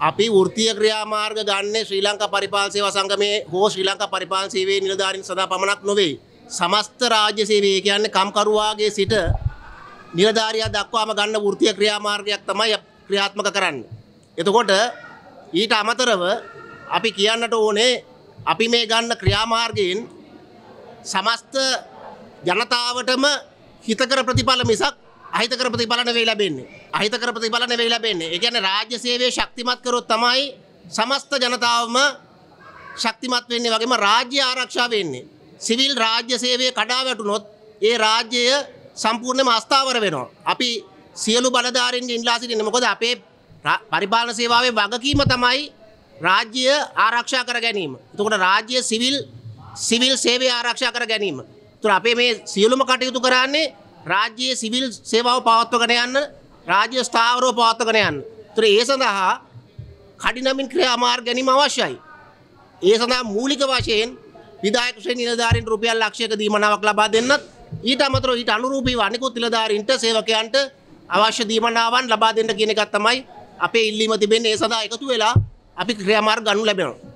Api urti kriya marga ganne Sri Lanka Paripal Seva Sanghame ho Sri Lanka Paripal Seva Niladarin sada pamanak nowe samasta rajya sewaye kiyanne kamkaruwage sita niladariya dakwama ganna urti kriya margayak thamai kriyaatmaka karanne. Etukota ඊට අමතරව අපි කියන්නට ඕනේ අපි මේ ගන්න ක්‍රියාමාර්ගයෙන් සමස්ත ජනතාවටම හිතකර ප්‍රතිඵල මිසක් අහිතකර ප්‍රතිඵල නෙවෙයි ලැබෙන්නේ. අහිතකර ප්‍රතිඵල නෙවෙයි ලැබෙන්නේ. ඒ කියන්නේ රාජ්‍ය සේවයේ ශක්තිමත් කරොත් තමයි සමස්ත ජනතාවම ශක්තිමත් වෙන්නේ වගේම රාජ්‍ය ආරක්ෂා වෙන්නේ. සිවිල් රාජ්‍ය සේවයේ කඩා වැටුනොත් ඒ රාජ්‍යය සම්පූර්ණයෙන්ම අස්ථාවර වෙනවා. අපි සියලු බලධාරීන් ඉන්ලා සිටින්නේ මොකද අපේ පරිපාලන සේවාවේ වගකීම තමයි රාජ්‍ය ආරක්ෂා කර ගැනීම. එතකොට රාජ්‍ය සිවිල් සේවය ආරක්ෂා කර ගැනීම. එතකොට අපේ මේ සියලුම කටයුතු කරන්නේ රාජ්‍යයේ සිවිල් සේවාව පවත්වාගෙන යන්න, රාජ්‍ය ස්ථාවරව පවත්වාගෙන යන්න. එතකොට ඒ සඳහා කඩිනමින් ක්‍රියාමාර්ග ගැනීම අවශ්‍යයි. ඒ සඳහා මූලික වශයෙන් විධායක ශ්‍රේණි නිලධාරීන් රුපියල් ලක්ෂයක දීමනාවක් ලබා දෙන්නත්, ඊට අමතරව ඊට අනුරූපීව අනිකුත් නිලධාරීන්ට සේවකයන්ට අවශ්‍ය දීමනාවන් ලබා දෙන්න කියන එකක් තමයි අපේ ඉල්ලීම තිබෙන්නේ. ඒ සඳහා එකතු වෙලා අපි ක්‍රියාමාර්ග ගන්නු ලැබෙනවා.